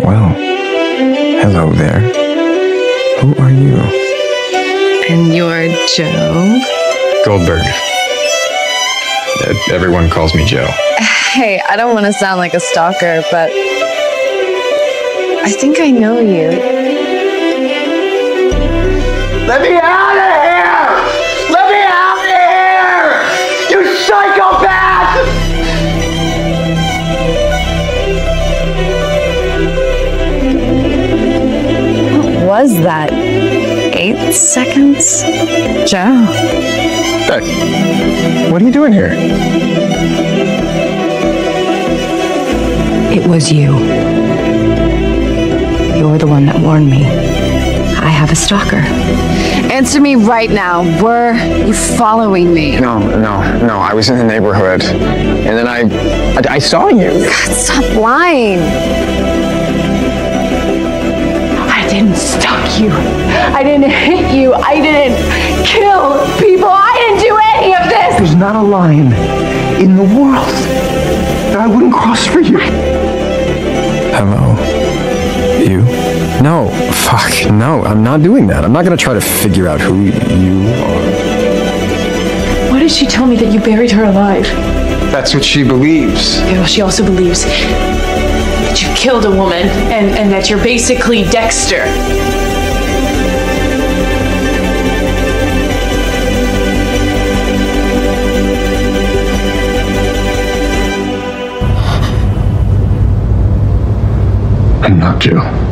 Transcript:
Well, hello there. Who are you? And you're Joe? Goldberg. Everyone calls me Joe. Hey, I don't want to sound like a stalker, but I think I know you. Let me out of here! Let me out of here! You psychopath! What was that? 8 seconds? Joe. Hey, what are you doing here? It was you. You're the one that warned me. I have a stalker. Answer me right now. Were you following me? No. I was in the neighborhood. And then I saw you. God, stop lying. I didn't stalk you. I didn't hit you. I didn't kill people. I didn't do any of this. There's not a lion in the world that I wouldn't cross for you. Hello. You? No, fuck, no, I'm not doing that. I'm not gonna try to figure out who you are. Why did she tell me that you buried her alive? That's what she believes. Yeah, well, she also believes that you killed a woman and that you're basically Dexter. I'm not Joe.